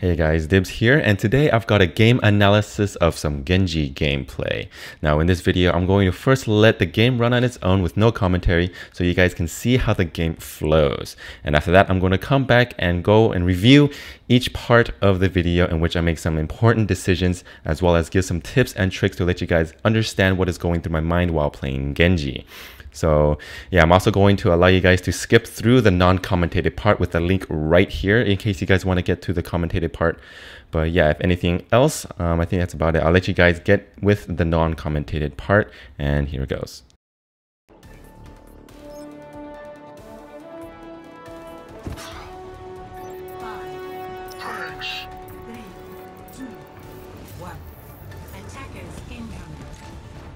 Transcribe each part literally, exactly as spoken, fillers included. Hey guys, Dibs here, and today I've got a game analysis of some Genji gameplay. Now in this video, I'm going to first let the game run on its own with no commentary so you guys can see how the game flows. And after that, I'm going to come back and go and review each part of the video in which I make some important decisions as well as give some tips and tricks to let you guys understand what is going through my mind while playing Genji. So yeah, I'm also going to allow you guys to skip through the non-commentated part with the link right here in case you guys want to get to the commentated part. But yeah, if anything else, um, I think that's about it. I'll let you guys get with the non-commentated part, and here it goes. five, three, two, one. Attackers incoming.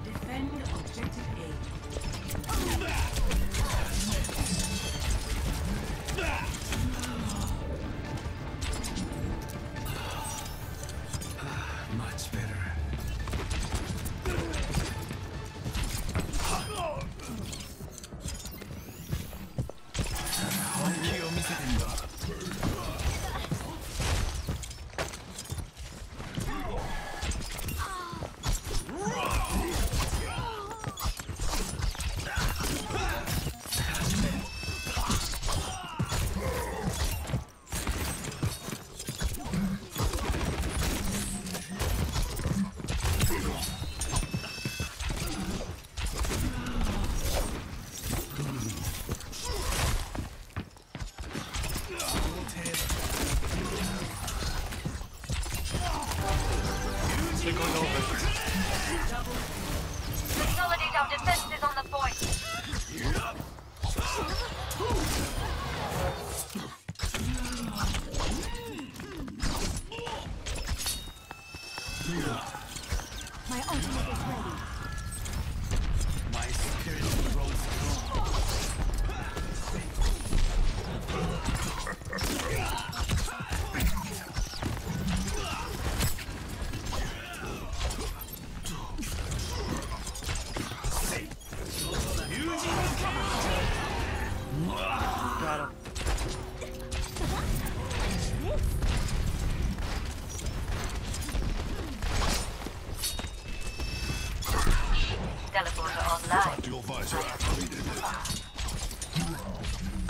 Defend objective A. Much better. Consolidate our defenses on the point. My ultimate is ready. My security rolls strong. Your visor activated. Come on.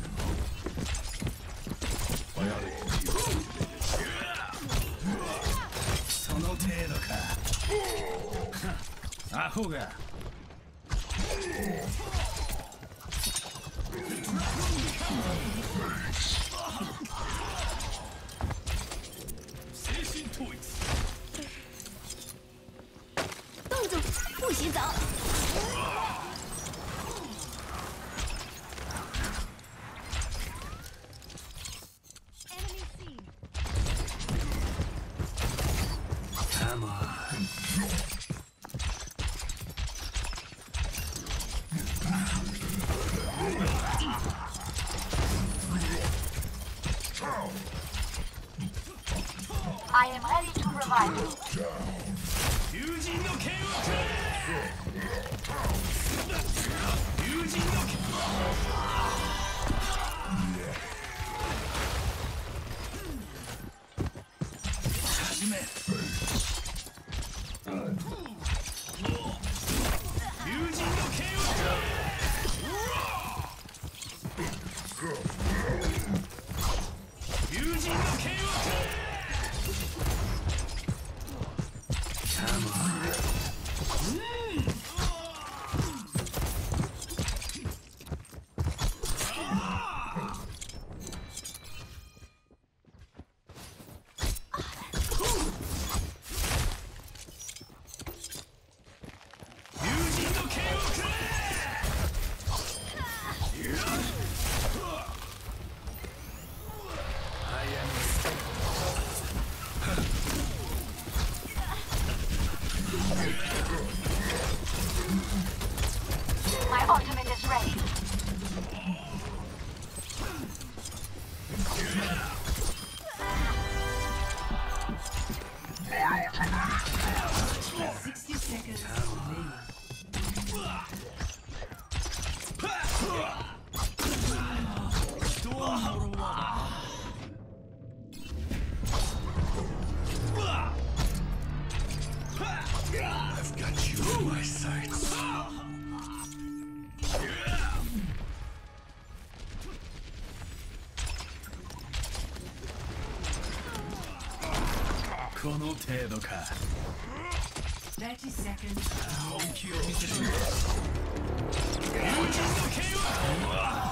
I've got you in my sights. thirty seconds. Don't kill me. You just came.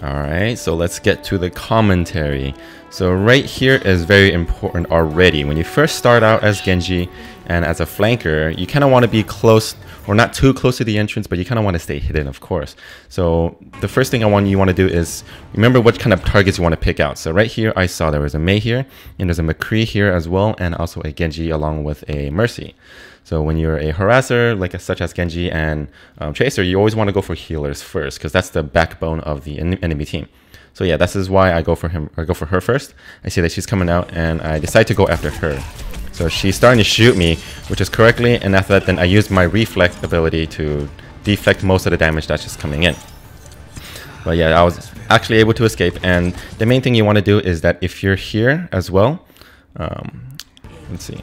Alright, so let's get to the commentary. So right here is very important already. When you first start out as Genji and as a flanker, you kind of want to be close, or not too close to the entrance, but you kind of want to stay hidden, of course. So the first thing I want you want to do is remember what kind of targets you want to pick out. So right here, I saw there was a Mei here, and there's a McCree here as well, and also a Genji along with a Mercy. So when you're a harasser, like a, such as Genji and um, Tracer, you always want to go for healers first, because that's the backbone of the en enemy team. So yeah, this is why I go for him or go for her first. I see that she's coming out, and I decide to go after her. So she's starting to shoot me, which is correctly, and after that, then I use my reflect ability to deflect most of the damage that's just coming in. But yeah, I was actually able to escape, and the main thing you want to do is that if you're here as well, um, let's see.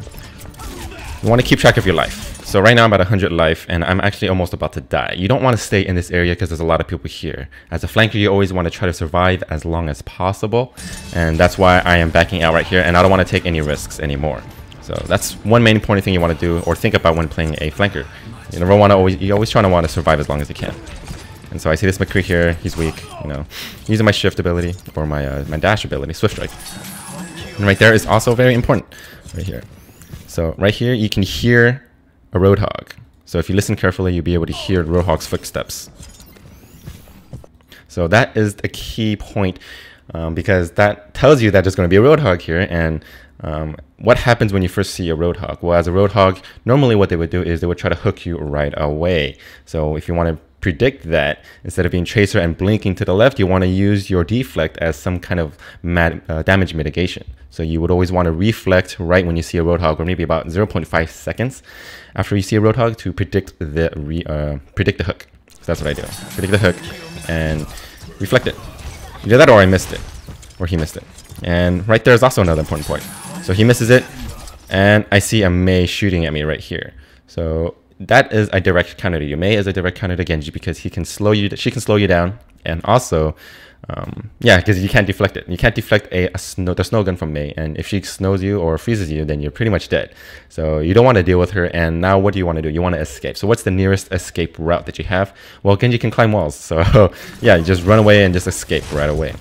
You want to keep track of your life. So right now I'm at one hundred life and I'm actually almost about to die. You don't want to stay in this area because there's a lot of people here. As a flanker, you always want to try to survive as long as possible. And that's why I am backing out right here, and I don't want to take any risks anymore. So that's one main important thing you want to do or think about when playing a flanker. You never want to always, you always try to want to survive as long as you can. And so I see this McCree here, he's weak, you know, using my shift ability or my, uh, my dash ability, Swift Strike. And right there is also very important, right here. So right here, you can hear a Roadhog. So if you listen carefully, you'll be able to hear Roadhog's footsteps. So that is a key point um, because that tells you that there's going to be a Roadhog here. And um, what happens when you first see a Roadhog? Well, as a Roadhog, normally what they would do is they would try to hook you right away. So if you want to predict that, instead of being Tracer and blinking to the left, you want to use your deflect as some kind of mad, uh, damage mitigation. So you would always want to reflect right when you see a Roadhog, or maybe about zero point five seconds after you see a Roadhog, to predict the re, uh, predict the hook. So that's what I do. Predict the hook and reflect it. Either that, or I missed it, or he missed it. And right there is also another important point. So he misses it, and I see a Mei shooting at me right here. So that is a direct counter to you. Mei is a direct counter to Genji because he can slow you. She can slow you down, and also, um, yeah, because you can't deflect it. You can't deflect a, a snow, the snow gun from Mei, and if she snows you or freezes you, then you're pretty much dead. So you don't want to deal with her. And now, what do you want to do? You want to escape. So what's the nearest escape route that you have? Well, Genji can climb walls. So yeah, you just run away and just escape right away.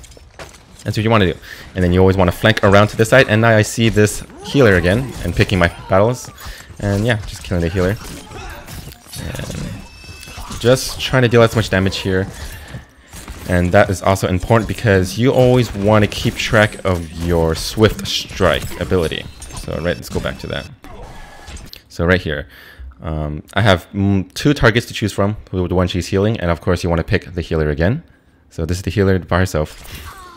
That's what you want to do. And then you always want to flank around to this side. And now I see this healer again, and picking my battles, and yeah, just killing the healer. And just trying to deal as much damage here, and that is also important because you always want to keep track of your Swift Strike ability. So right, let's go back to that. So right here, um, I have mm, two targets to choose from. The one she's healing, and of course you want to pick the healer again. So this is the healer by herself,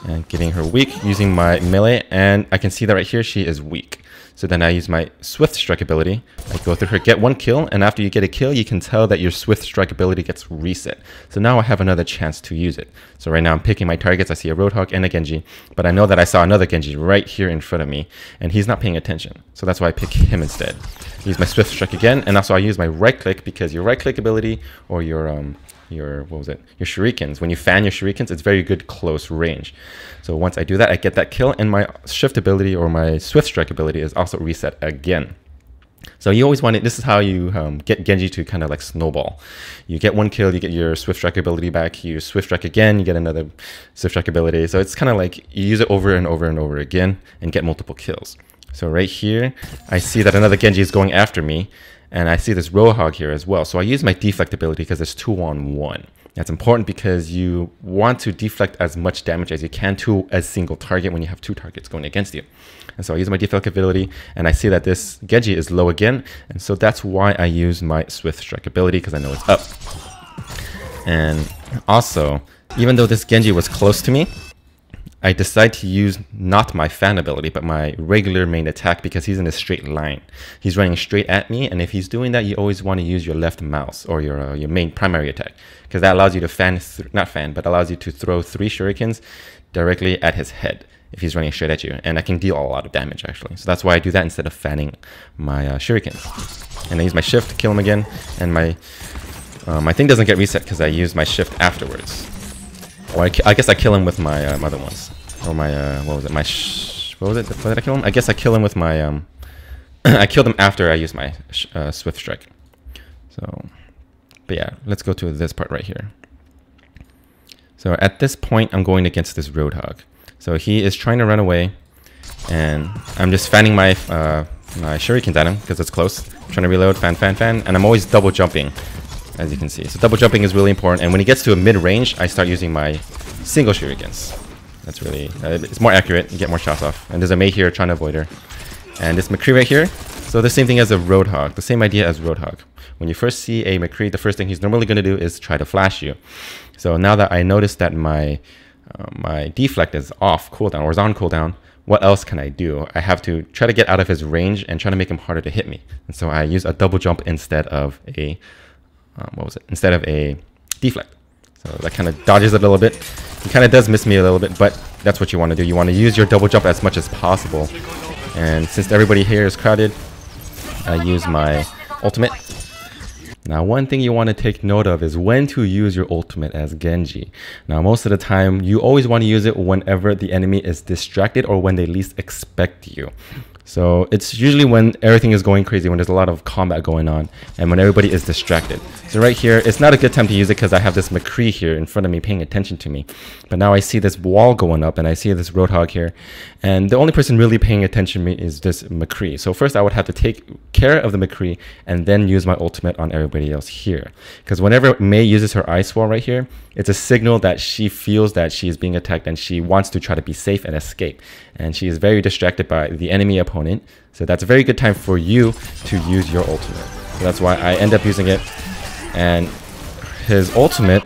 and getting her weak using my melee, and I can see that right here she is weak. So then I use my Swift Strike ability. I go through her, get one kill, and after you get a kill, you can tell that your Swift Strike ability gets reset. So now I have another chance to use it. So right now I'm picking my targets. I see a Roadhog and a Genji, but I know that I saw another Genji right here in front of me, and he's not paying attention. So that's why I pick him instead. I use my Swift Strike again, and also I use my right click, because your right click ability, or your um, your, what was it? Your shurikens. When you fan your shurikens, it's very good close range. So once I do that, I get that kill, and my shift ability or my Swift Strike ability is also reset again. So you always want it. This is how you um, get Genji to kind of like snowball. You get one kill, you get your Swift Strike ability back, you Swift Strike again, you get another Swift Strike ability. So it's kind of like you use it over and over and over again and get multiple kills. So right here, I see that another Genji is going after me, And I see this Roadhog here as well. So I use my deflect ability because it's two on one. That's important because you want to deflect as much damage as you can to a single target when you have two targets going against you. And so I use my deflect ability, and I see that this Genji is low again. And so that's why I use my Swift Strike ability, because I know it's up. And also, even though this Genji was close to me, I decide to use not my fan ability, but my regular main attack, because he's in a straight line. He's running straight at me, and if he's doing that, you always want to use your left mouse or your uh, your main primary attack, because that allows you to fan, th not fan, but allows you to throw three shurikens directly at his head if he's running straight at you, and I can deal a lot of damage actually. So that's why I do that instead of fanning my uh, shurikens. And I use my shift to kill him again, and my uh, my thing doesn't get reset because I use my shift afterwards. Or I, I guess I kill him with my um, other ones. Or my, uh, what was it? My sh what was it? What did I kill him? I guess I kill him with my, um, I killed him after I used my sh uh, Swift Strike. So, but yeah, let's go to this part right here. So at this point, I'm going against this Roadhog. So he is trying to run away, and I'm just fanning my, uh, my shurikens at him because it's close. I'm trying to reload, fan, fan, fan, and I'm always double jumping, as you can see. So double jumping is really important, and when he gets to a mid-range, I start using my single shurikens. That's really, uh, it's more accurate, you get more shots off. And there's a Mei here trying to avoid her. And this McCree right here, so the same thing as a Roadhog, the same idea as Roadhog. When you first see a McCree, the first thing he's normally gonna do is try to flash you. So now that I noticed that my, uh, my deflect is off cooldown, or is on cooldown, what else can I do? I have to try to get out of his range and try to make him harder to hit me. And so I use a double jump instead of a Um, what was it? Instead of a deflect. So that kind of dodges it a little bit. He kind of does miss me a little bit, but that's what you want to do. You want to use your double jump as much as possible. And since everybody here is crowded, I use my ultimate. Now, one thing you want to take note of is when to use your ultimate as Genji. Now, most of the time, you always want to use it whenever the enemy is distracted or when they least expect you. So it's usually when everything is going crazy, when there's a lot of combat going on, and when everybody is distracted. So right here, it's not a good time to use it because I have this McCree here in front of me paying attention to me. But now I see this wall going up, and I see this Roadhog here, and the only person really paying attention to me is this McCree. So first I would have to take care of the McCree and then use my ultimate on everybody else here. Because whenever Mei uses her ice wall right here, it's a signal that she feels that she is being attacked and she wants to try to be safe and escape. And she is very distracted by the enemy opponent. So that's a very good time for you to use your ultimate. So that's why I end up using it. And his ultimate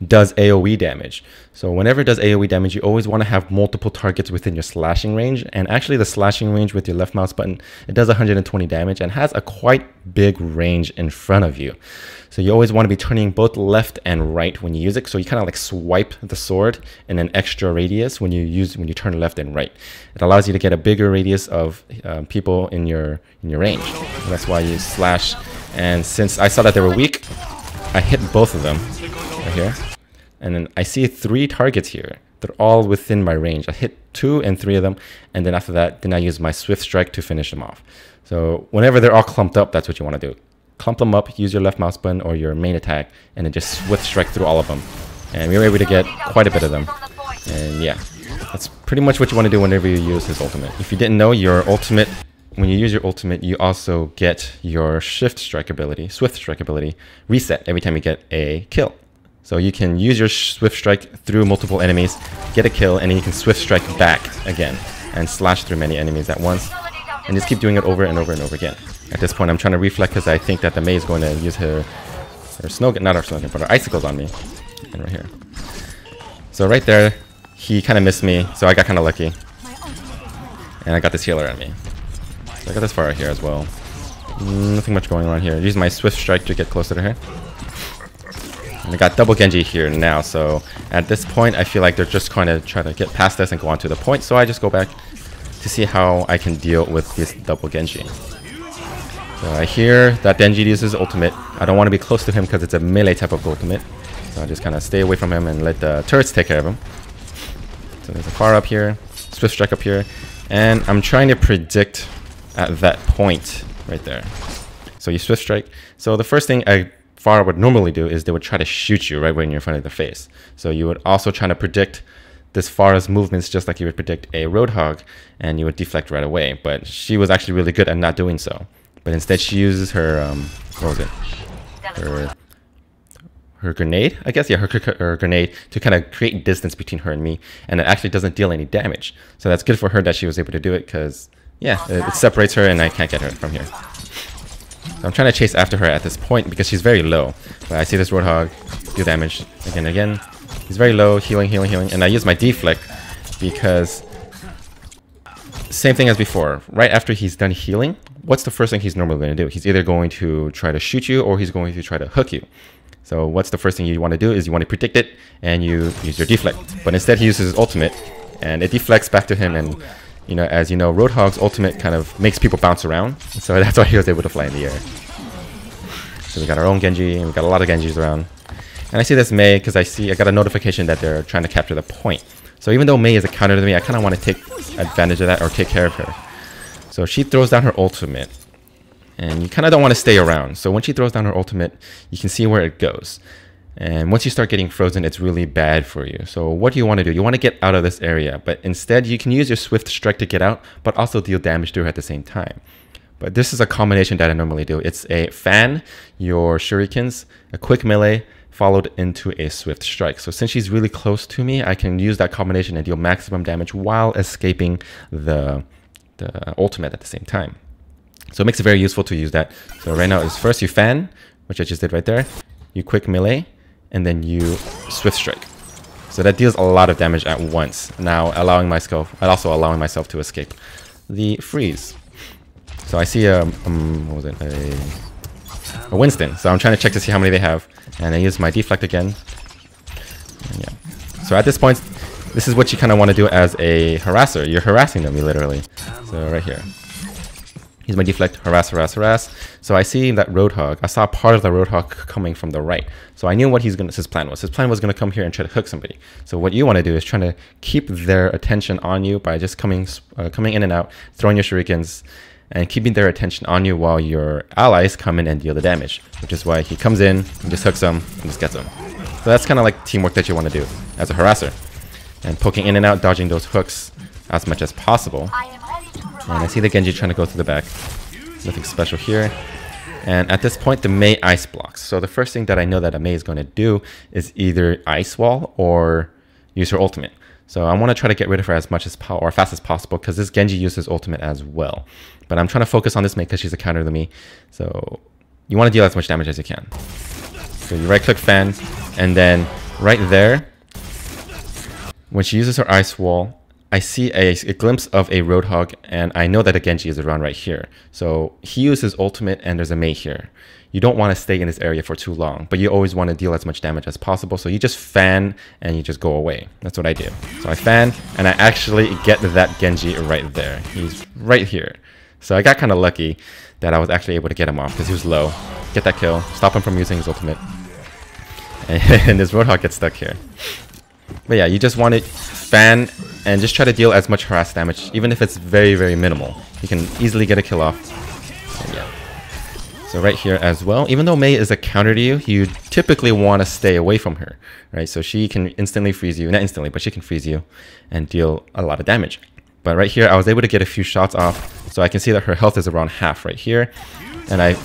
does AoE damage. So whenever it does AoE damage, you always want to have multiple targets within your slashing range. And actually the slashing range with your left mouse button, it does one hundred twenty damage and has a quite big range in front of you. So you always want to be turning both left and right when you use it. So you kind of like swipe the sword in an extra radius when you use when you turn left and right. It allows you to get a bigger radius of uh, people in your in your range. And that's why you slash. And since I saw that they were weak, I hit both of them right here. And then I see three targets here. They're all within my range. I hit two and three of them. And then after that, then I use my Swift Strike to finish them off. So whenever they're all clumped up, that's what you want to do. Clump them up, use your left mouse button or your main attack, and then just Swift Strike through all of them. And we were able to get quite a bit of them. And yeah, that's pretty much what you want to do whenever you use his ultimate. If you didn't know, your ultimate, when you use your ultimate, you also get your Shift Strike ability, Swift Strike ability, reset every time you get a kill. So you can use your Swift Strike through multiple enemies, get a kill, and then you can Swift Strike back again and slash through many enemies at once. And just keep doing it over and over and over again. At this point, I'm trying to reflect because I think that the Mei is going to use her, her snow, not her snow gun, but her icicles on me. And right here. So right there, he kind of missed me, so I got kind of lucky. And I got this healer at me. So I got this far right here as well. Nothing much going on here. Use my Swift Strike to get closer to her. And I got double Genji here now, so at this point, I feel like they're just going to try to get past us and go on to the point, so I just go back to see how I can deal with this double Genji. So I hear that Genji uses ultimate. I don't want to be close to him because it's a melee type of ultimate. So I just kind of stay away from him and let the turrets take care of him. So there's a far up here, Swift Strike up here, and I'm trying to predict at that point right there. So you Swift Strike. So the first thing I far would normally do is they would try to shoot you right when you're in front of the face. So you would also try to predict this Farah's movements just like you would predict a Roadhog, and you would deflect right away, but she was actually really good at not doing so. But instead she uses her, um, what was it? Her, her grenade, I guess? Yeah, her, her grenade to kind of create distance between her and me. And it actually doesn't deal any damage. So that's good for her that she was able to do it because, yeah, it, it separates her and I can't get her from here. So I'm trying to chase after her at this point because she's very low. But I see this Roadhog do damage again and again. He's very low, healing, healing, healing. And I use my deflect because... same thing as before. Right after he's done healing, what's the first thing he's normally going to do? He's either going to try to shoot you or he's going to try to hook you. So what's the first thing you want to do is you want to predict it and you use your deflect. But instead he uses his ultimate and it deflects back to him. And you know, as you know, Roadhog's ultimate kind of makes people bounce around. So that's why he was able to fly in the air. So we got our own Genji and we got a lot of Genjis around. And I see this Mei because I see I got a notification that they're trying to capture the point. So even though Mei is a counter to me, I kind of want to take advantage of that or take care of her. So she throws down her ultimate. And you kind of don't want to stay around. So when she throws down her ultimate, you can see where it goes. And once you start getting frozen, it's really bad for you. So what do you want to do? You want to get out of this area. But instead, you can use your Swift Strike to get out, but also deal damage to her at the same time. But this is a combination that I normally do. It's a fan, your shurikens, a quick melee, followed into a Swift Strike. So since she's really close to me, I can use that combination and deal maximum damage while escaping the, the ultimate at the same time. So it makes it very useful to use that. So right now is first you fan, which I just did right there, you quick melee, and then you Swift Strike. So that deals a lot of damage at once, now allowing myself, also allowing myself to escape the freeze. So I see a, um, what was it, a, a Winston. So I'm trying to check to see how many they have. And I use my deflect again. And yeah. So at this point, this is what you kind of want to do as a harasser. You're harassing them, you literally. So right here. Here's my deflect. Harass, harass, harass. So I see that Roadhog. I saw part of the Roadhog coming from the right. So I knew what he's gonna, his plan was. His plan was going to come here and try to hook somebody. So what you want to do is trying to keep their attention on you by just coming, uh, coming in and out, throwing your shurikens, and keeping their attention on you while your allies come in and deal the damage, which is why he comes in and just hooks them and just gets them. So that's kind of like teamwork that you want to do as a harasser, and poking in and out, dodging those hooks as much as possible. And I see the Genji trying to go through the back. Nothing special here. And at this point, the Mei ice blocks. So the first thing that I know that a Mei is going to do is either ice wall or use her ultimate. So I want to try to get rid of her as much as po or fast as possible because this Genji uses ultimate as well. But I'm trying to focus on this Mei because she's a counter to me. So you want to deal as much damage as you can. So you right click fan, and then right there, when she uses her ice wall, I see a, a glimpse of a Roadhog, and I know that a Genji is around right here. So he uses ultimate and there's a Mei here. You don't want to stay in this area for too long, but you always want to deal as much damage as possible. So you just fan and you just go away. That's what I do. So I fan and I actually get that Genji right there. He's right here. So I got kind of lucky that I was actually able to get him off because he was low. Get that kill, stop him from using his ultimate. And, and this Roadhog gets stuck here. But yeah, you just want to fan and just try to deal as much harass damage, even if it's very, very minimal. You can easily get a kill off. So yeah. So right here as well, even though Mei is a counter to you, you typically want to stay away from her, right? So she can instantly freeze you, not instantly, but she can freeze you and deal a lot of damage. But right here, I was able to get a few shots off, so I can see that her health is around half right here. And I,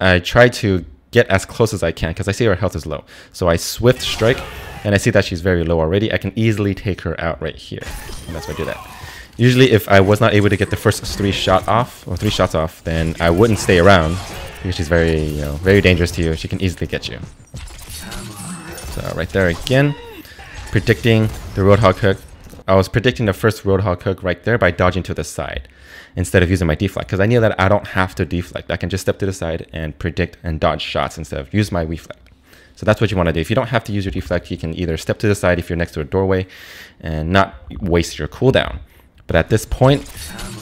I try to get as close as I can because I see her health is low. So I Swift Strike. And I see that she's very low already. I can easily take her out right here. And that's why I do that. Usually if I was not able to get the first three shot off, or three shots off, then I wouldn't stay around. Because she's very, you know, very dangerous to you. She can easily get you. So right there again. Predicting the Roadhog hook. I was predicting the first Roadhog hook right there by dodging to the side. Instead of using my deflect. Because I knew that I don't have to deflect. I can just step to the side and predict and dodge shots instead of use my reflect. So that's what you want to do. If you don't have to use your deflect, you can either step to the side if you're next to a doorway and not waste your cooldown. But at this point,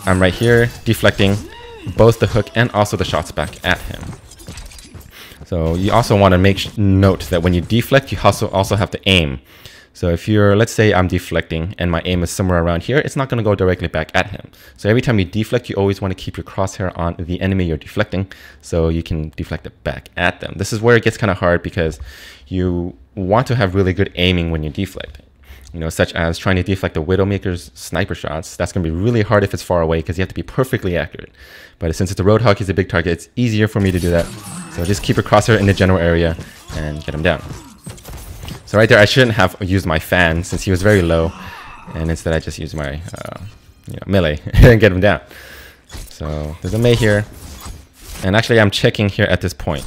I'm right here deflecting both the hook and also the shots back at him. So you also want to make note that when you deflect, you also, also have to aim. So if you're, let's say I'm deflecting and my aim is somewhere around here, it's not going to go directly back at him. So every time you deflect, you always want to keep your crosshair on the enemy you're deflecting so you can deflect it back at them. This is where it gets kind of hard because you want to have really good aiming when you deflect. you know, such as trying to deflect the Widowmaker's sniper shots. That's going to be really hard if it's far away because you have to be perfectly accurate. But since it's a Roadhog, he's a big target, it's easier for me to do that. So just keep a crosshair in the general area and get him down. So right there, I shouldn't have used my fan since he was very low. And instead, I just used my uh, you know, melee and get him down. So there's a Mei here. And actually, I'm checking here at this point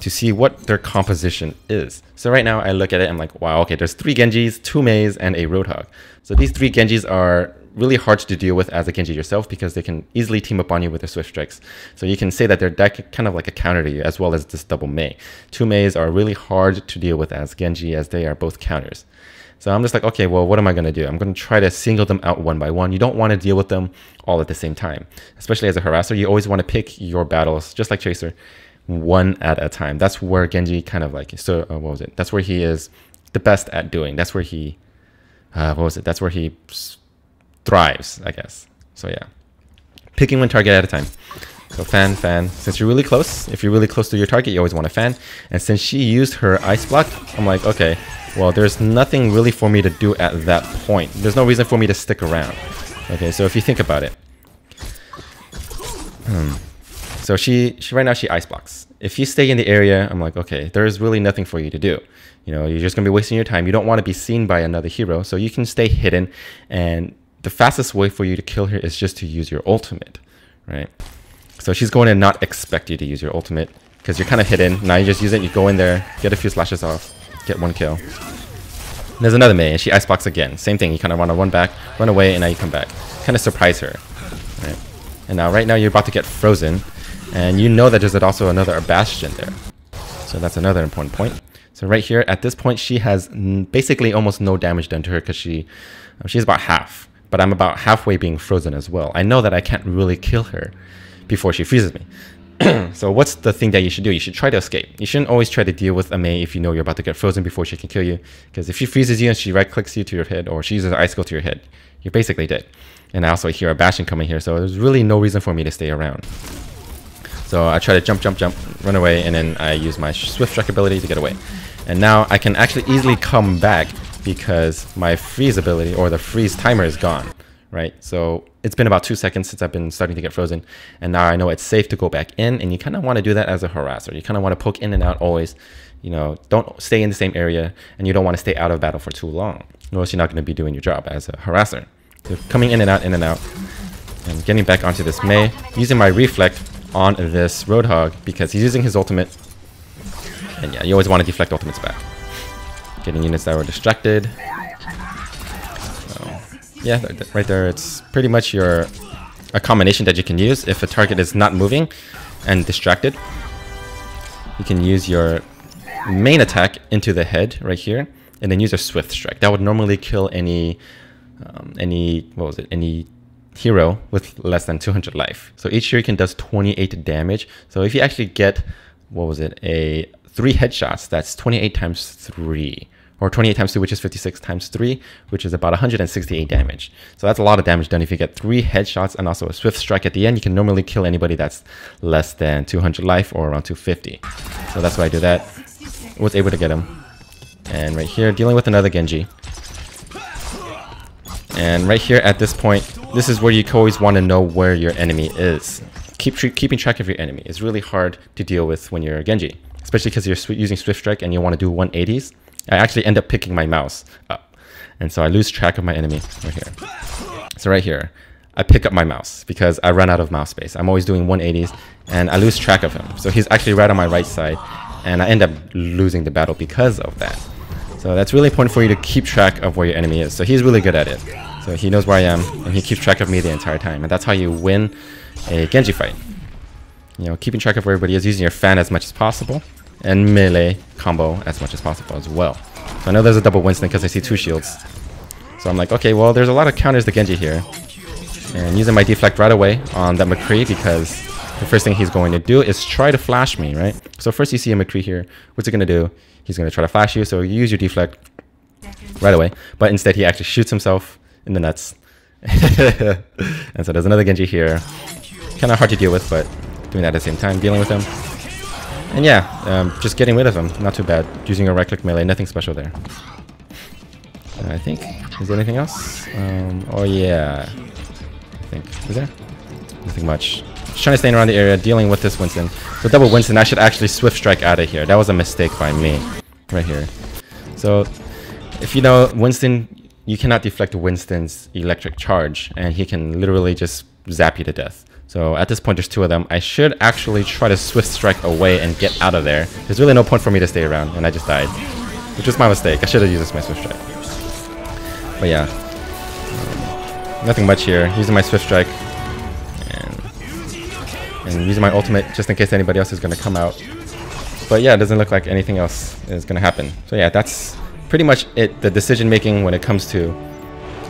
to see what their composition is. So right now I look at it, I'm like, wow, okay, there's three Genjis, two Meis, and a Roadhog. So these three Genjis are really hard to deal with as a Genji yourself because they can easily team up on you with their Swift Strikes. So you can say that they're that kind of like a counter to you, as well as this double Mei. Two Meis are really hard to deal with as Genji, as they are both counters. So I'm just like, okay, well, what am I going to do? I'm going to try to single them out one by one. You don't want to deal with them all at the same time. Especially as a harasser, you always want to pick your battles, just like Tracer, one at a time. That's where Genji kind of like, so uh, what was it? That's where he is the best at doing. That's where he, uh, what was it? That's where he thrives, I guess. So yeah, picking one target at a time. So fan, fan. Since you're really close, if you're really close to your target, you always want to fan. And since she used her ice block, I'm like, okay, well, there's nothing really for me to do at that point. There's no reason for me to stick around. Okay, so if you think about it. Hmm. So she, she, right now she ice blocks. If you stay in the area, I'm like, okay, there's really nothing for you to do. You know, you're just gonna be wasting your time. You don't want to be seen by another hero, so you can stay hidden. And the fastest way for you to kill her is just to use your ultimate, right? So she's going to not expect you to use your ultimate because you're kind of hidden. Now you just use it, you go in there, get a few slashes off, get one kill. And there's another Mei, and she ice blocks again. Same thing, you kind of want to run back, run away, and now you come back. Kind of surprise her, right? And now, right now, you're about to get frozen. And you know that there's also another Bastion there. So that's another important point. So right here, at this point, she has basically almost no damage done to her because she, she's about half. But I'm about halfway being frozen as well. I know that I can't really kill her before she freezes me. So what's the thing that you should do? You should try to escape. You shouldn't always try to deal with a Mei if you know you're about to get frozen before she can kill you. Because if she freezes you and she right-clicks you to your head, or she uses an ice skill to your head, you're basically dead. And I also hear a Bastion coming here, so there's really no reason for me to stay around. So I try to jump, jump, jump, run away, and then I use my Swift Strike ability to get away. And now I can actually easily come back because my freeze ability, or the freeze timer, is gone, right? So it's been about two seconds since I've been starting to get frozen, and now I know it's safe to go back in, and you kind of want to do that as a harasser. You kind of want to poke in and out always. You know, don't stay in the same area, and you don't want to stay out of battle for too long, or else you're not going to be doing your job as a harasser. So coming in and out, in and out, and getting back onto this Mei, using my reflect on this Roadhog because he's using his ultimate. And yeah, you always want to deflect ultimates back. Getting units that were distracted. So, yeah, right there, it's pretty much your a combination that you can use. If a target is not moving and distracted, you can use your main attack into the head right here, and then use a Swift Strike. That would normally kill any, um, any what was it, any hero with less than two hundred life. So each shuriken does twenty-eight damage. So if you actually get, what was it, a three headshots, that's twenty-eight times three, or twenty-eight times two, which is fifty-six times three, which is about one hundred sixty-eight damage. So that's a lot of damage done. If you get three headshots and also a Swift Strike at the end, you can normally kill anybody that's less than two hundred life, or around two hundred fifty. So that's why I do that. I was able to get him. And right here, dealing with another Genji. And right here at this point, this is where you always want to know where your enemy is. Keep tr keeping track of your enemy is really hard to deal with when you're a Genji, especially because you're sw using Swift Strike and you want to do one eighties. I actually end up picking my mouse up, and so I lose track of my enemy right here. So right here, I pick up my mouse because I run out of mouse space. I'm always doing one eighties, and I lose track of him. So he's actually right on my right side, and I end up losing the battle because of that. So that's really important for you to keep track of where your enemy is. So he's really good at it. So he knows where I am, and he keeps track of me the entire time. And that's how you win a Genji fight. You know, keeping track of where everybody is, using your fan as much as possible, and melee combo as much as possible as well. So I know there's a double Winston because I see two shields. So I'm like, okay, well, there's a lot of counters to Genji here. And using my deflect right away on that McCree because the first thing he's going to do is try to flash me, right? So first you see a McCree here. What's it going to do? He's going to try to flash you, so you use your deflect right away. But instead, he actually shoots himself in the nuts. And so there's another Genji here. Kind of hard to deal with, but doing that at the same time, dealing with him. And yeah, um, just getting rid of him. Not too bad. Using a right-click melee, nothing special there. Uh, I think. Is there anything else? Um, oh yeah. I think. Is there? Nothing much. Just trying to stay around the area, dealing with this Winston. So double Winston, I should actually Swift Strike out of here. That was a mistake by me. Right here. So, if you know Winston, you cannot deflect Winston's electric charge. And he can literally just zap you to death. So at this point, there's two of them. I should actually try to Swift Strike away and get out of there. There's really no point for me to stay around, and I just died. Which was my mistake. I should have used my Swift Strike. But yeah. Um, nothing much here. Using my Swift Strike. And, and using my ultimate just in case anybody else is going to come out. But yeah, it doesn't look like anything else is going to happen. So yeah, that's pretty much it. The decision making when it comes to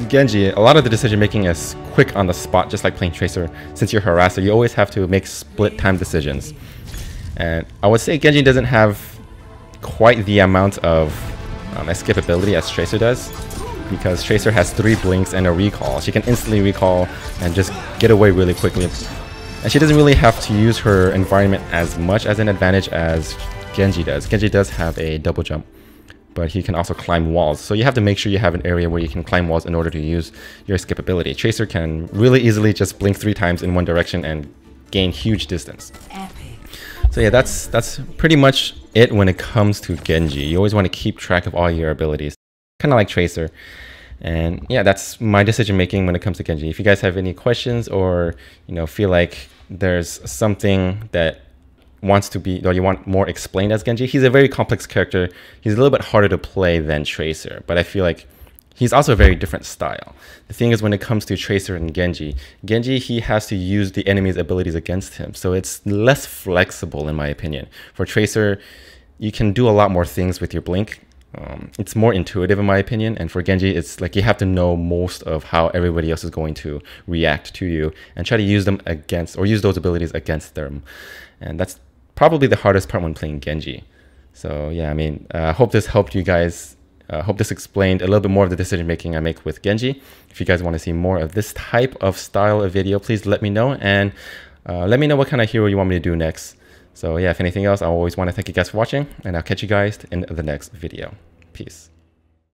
Genji, a lot of the decision making is quick on the spot, just like playing Tracer. Since you're harasser, you always have to make split time decisions. And I would say Genji doesn't have quite the amount of um, escapability as Tracer does, because Tracer has three blinks and a recall. She can instantly recall and just get away really quickly. And she doesn't really have to use her environment as much as an advantage as Genji does. Genji does have a double jump, but he can also climb walls. So you have to make sure you have an area where you can climb walls in order to use your escapability. Tracer can really easily just blink three times in one direction and gain huge distance. So yeah, that's that's pretty much it when it comes to Genji. You always want to keep track of all your abilities, kind of like Tracer. And yeah, that's my decision making when it comes to Genji. If you guys have any questions, or you know, feel like there's something that wants to be, or you want more explained as Genji, he's a very complex character. He's a little bit harder to play than Tracer, but I feel like he's also a very different style. The thing is, when it comes to Tracer and Genji, Genji, he has to use the enemy's abilities against him, so it's less flexible in my opinion. For Tracer, you can do a lot more things with your blink. Um, it's more intuitive in my opinion, and for Genji, it's like you have to know most of how everybody else is going to react to you and try to use them against, or use those abilities against them. And that's probably the hardest part when playing Genji. So yeah, I mean, I uh, hope this helped you guys. I uh, hope this explained a little bit more of the decision making I make with Genji. If you guys want to see more of this type of style of video, please let me know, and uh, let me know what kind of hero you want me to do next. So yeah, if anything else, I always want to thank you guys for watching, and I'll catch you guys in the next video. Peace.